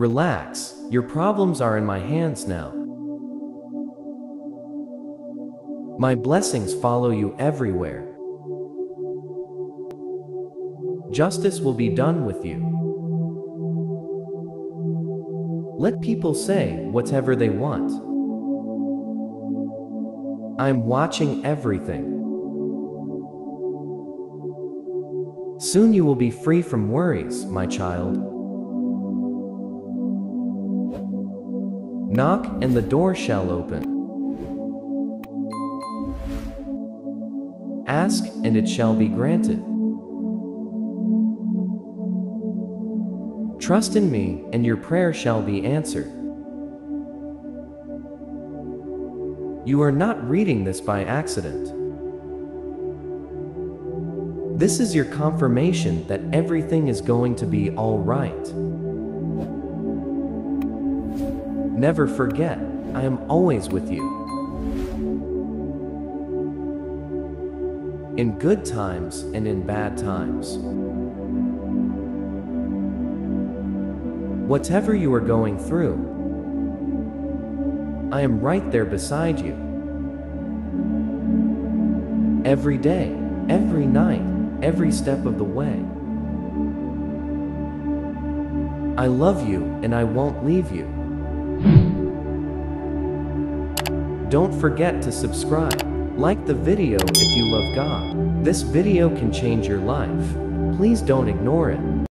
Relax, your problems are in my hands now. My blessings follow you everywhere. Justice will be done with you. Let people say whatever they want. I'm watching everything. Soon you will be free from worries, my child. Knock and the door shall open. Ask, and it shall be granted. Trust in me, and your prayer shall be answered. You are not reading this by accident. This is your confirmation that everything is going to be all right. Never forget, I am always with you. In good times and in bad times. Whatever you are going through, I am right there beside you. Every day, every night, every step of the way. I love you and I won't leave you. Don't forget to subscribe. Like the video if you love God. This video can change your life. Please don't ignore it.